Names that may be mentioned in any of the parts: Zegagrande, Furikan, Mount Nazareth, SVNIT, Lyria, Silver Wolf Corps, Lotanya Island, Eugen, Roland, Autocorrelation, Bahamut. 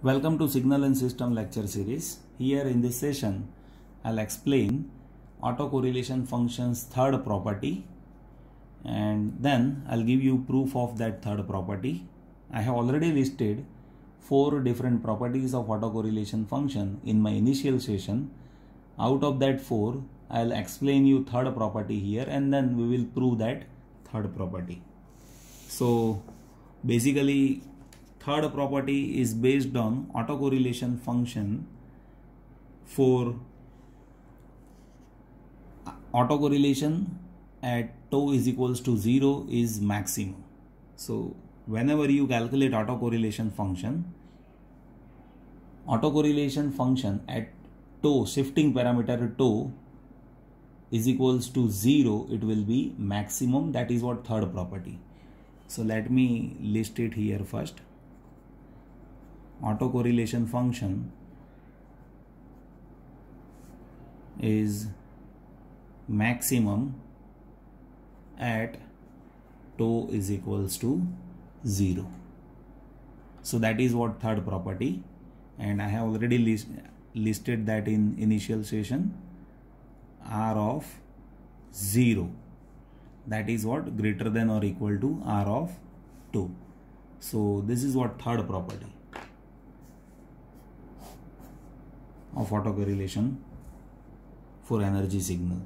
Welcome to Signal and System lecture series. Here in this session, I'll explain autocorrelation function's third property, and then I'll give you proof of that third property. I have already listed 4 different properties of autocorrelation function in my initial session. Out of that 4, I'll explain you third property here, and then we will prove that third property. So basically, third property is based on autocorrelation function for autocorrelation at tau is equals to 0 is maximum. So whenever you calculate autocorrelation function at tau, shifting parameter tau is equals to 0, it will be maximum. That is what third property. So let me list it here first. Autocorrelation function is maximum at tau is equals to 0. So that is what third property, and I have already listed that in initial session. R of 0, that is what greater than or equal to R of tau. So this is what third property of autocorrelation for energy signal.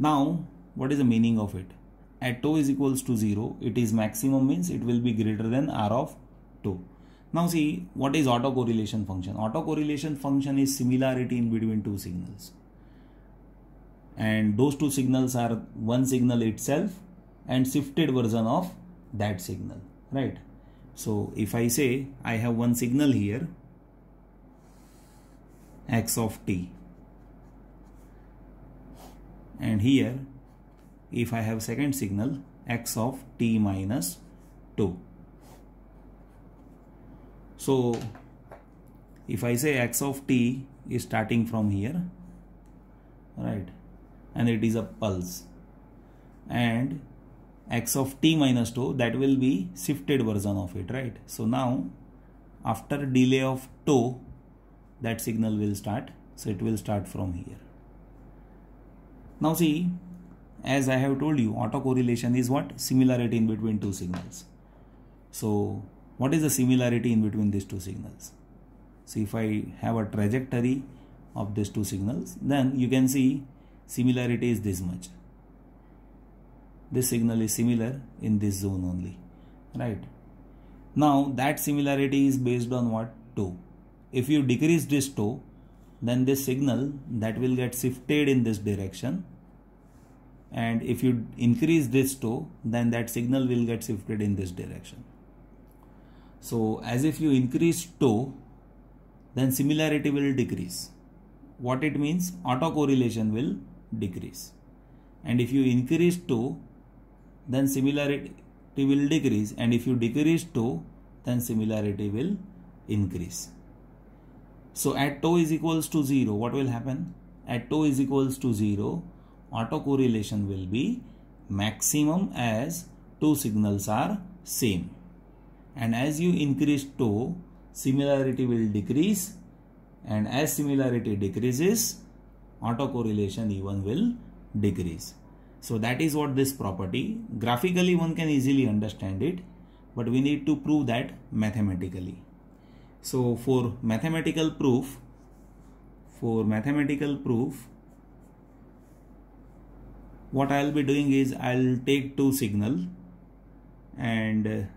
Now, what is the meaning of it? At tau is equals to 0, it is maximum, means it will be greater than R of tau. Now see, what is autocorrelation function? Autocorrelation function is similarity in between two signals, and those two signals are one signal itself and shifted version of that signal, right? So if I say I have one signal here, x of t, and here if I have second signal, x of t minus tau. So if I say x of t is starting from here, right, and it is a pulse, and x of t minus tau, that will be shifted version of it, right? So now after delay of tau, that signal will start, so it will start from here. Now see, as I have told you, autocorrelation is what? Similarity in between two signals. So what is the similarity in between these two signals? So if I have a trajectory of these two signals, then you can see similarity is this much. This signal is similar in this zone only, right? Now that similarity is based on what? Tau. If you decrease this tau, then this signal, that will get shifted in this direction, and if you increase this tau, then that signal will get shifted in this direction. So as if you increase tau, then similarity will decrease. What it means? Autocorrelation will decrease, and if you increase tau, then similarity will decrease, and if you decrease tau, then similarity will increase. So at tau is equals to 0, what will happen? At tau is equals to 0, autocorrelation will be maximum as two signals are same. And as you increase tau, similarity will decrease, and as similarity decreases, autocorrelation even will decrease. So that is what this property. Graphically one can easily understand it, but we need to prove that mathematically. So for mathematical proof, what I'll be doing is I'll take two signal, and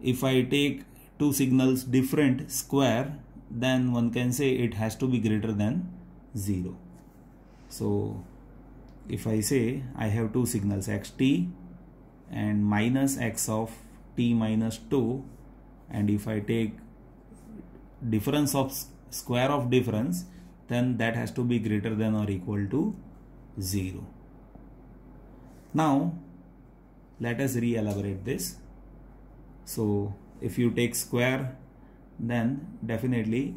if I take two signals different square, then one can say it has to be greater than 0. So if I say I have two signals, xt and minus x of t minus tau, and if I take difference of square of difference, then that has to be greater than or equal to 0. Now let us re-elaborate this. So if you take square, then definitely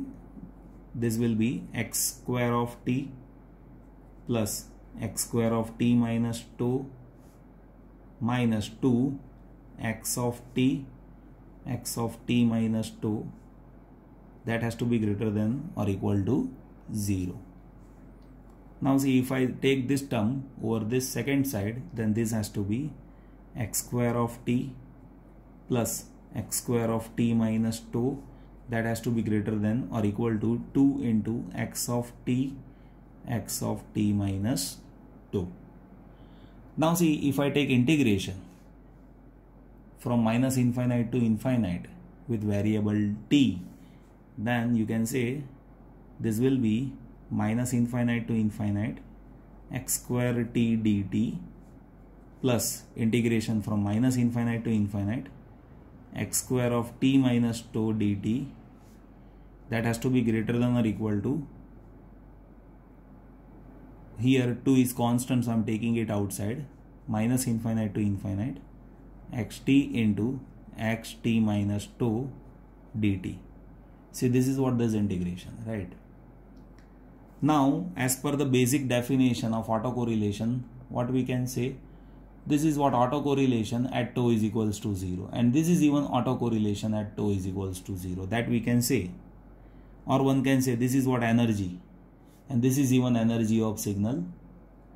this will be x square of t plus x square of t minus tau minus 2 x of t x of t minus 2, that has to be greater than or equal to 0. Now see, if I take this term over this second side, then this has to be x square of t plus x square of t minus 2, that has to be greater than or equal to 2 into x of t minus 2. Now see, if I take integration from minus infinite to infinite with variable t, then you can say this will be minus infinite to infinite x square t dt plus integration from minus infinite to infinite x square of t minus 2 dt, that has to be greater than or equal to, here 2 is constant so I am taking it outside, minus infinite to infinite xt into xt minus 2 dt. See, this is what this integration, right? Now as per the basic definition of autocorrelation, what we can say, this is what autocorrelation at tau is equals to 0, and this is even autocorrelation at tau is equals to 0, that we can say. Or one can say this is what energy, and this is even energy of signal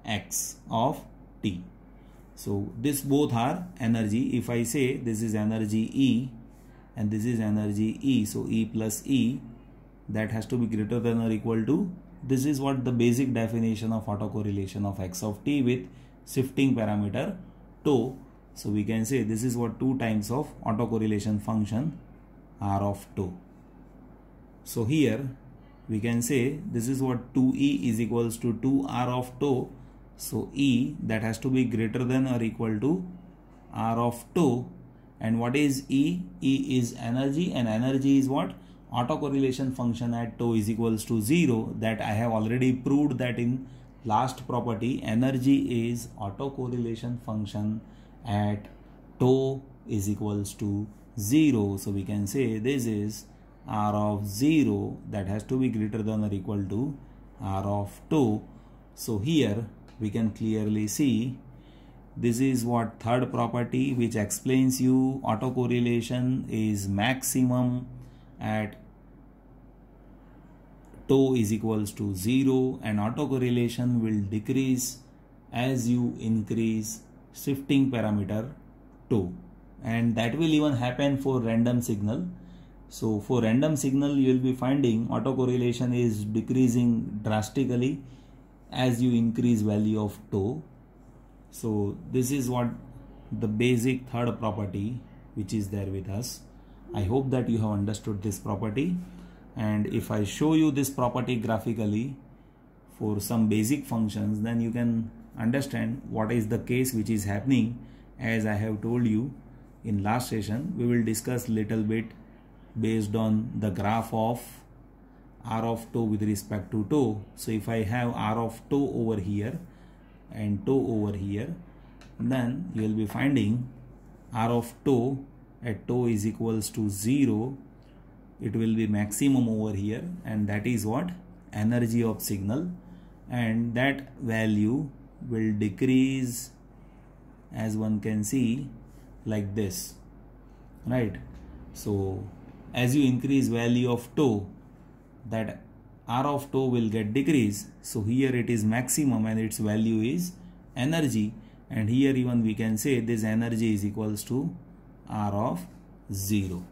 x of t. So this both are energy. If I say this is energy E and this is energy E, so E plus E, that has to be greater than or equal to, this is what the basic definition of autocorrelation of x of t with shifting parameter tau. So we can say this is what 2 times of autocorrelation function r of tau. So here we can say this is what 2e is equals to 2r of tau. So E, that has to be greater than or equal to R of tau. And what is E? E is energy, and energy is what? Autocorrelation function at tau is equals to 0, that I have already proved that in last property. Energy is autocorrelation function at tau is equals to 0. So we can say this is R of 0, that has to be greater than or equal to R of tau. So here we can clearly see this is what third property, which explains you autocorrelation is maximum at tau is equals to 0, and autocorrelation will decrease as you increase shifting parameter tau, and that will even happen for random signal. So for random signal you will be finding autocorrelation is decreasing drastically as you increase value of tau. So this is what the basic third property which is there with us. I hope that you have understood this property, and if I show you this property graphically for some basic functions, then you can understand what is the case which is happening. As I have told you in last session, we will discuss little bit based on the graph of r of tau with respect to tau. So if I have r of tau over here and tau over here, then you will be finding r of tau at tau is equals to 0, it will be maximum over here, and that is what energy of signal, and that value will decrease as one can see like this, right? So as you increase value of tau, that r of tau will get decreased. So here it is maximum and its value is energy, and here even we can say this energy is equals to r of 0.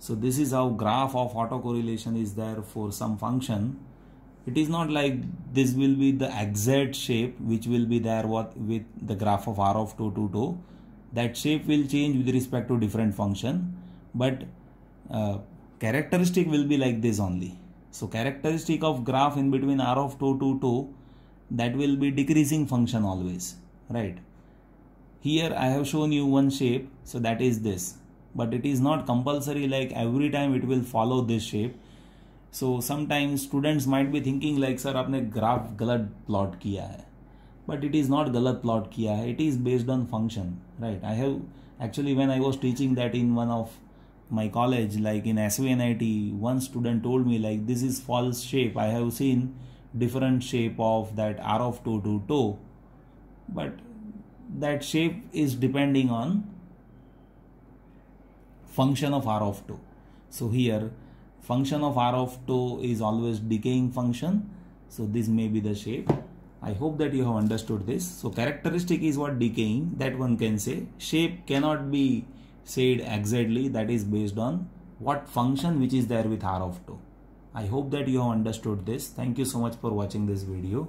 So this is how graph of autocorrelation is there for some function. It is not like this will be the exact shape which will be there with the graph of r of tau to tau. That shape will change with respect to different function, but characteristic will be like this only. So characteristic of graph in between r of tau to tau, that will be decreasing function always, right? Here I have shown you one shape, so that is this, but it is not compulsory like every time it will follow this shape. So sometimes students might be thinking like, sir आपने graph गलत plot किया है, but it is not गलत plot किया है, it is based on function, right? I have actually, when I was teaching that in one of my college, like in SVNIT, one student told me like this is false shape, I have seen different shape of that r of tau to tau, but that shape is depending on function of r of 2. So here function of r of 2 is always decaying function. So this may be the shape. I hope that you have understood this. So characteristic is what decaying, that one can say. Shape cannot be said exactly, that is based on what function which is there with r of 2. I hope that you have understood this. Thank you so much for watching this video.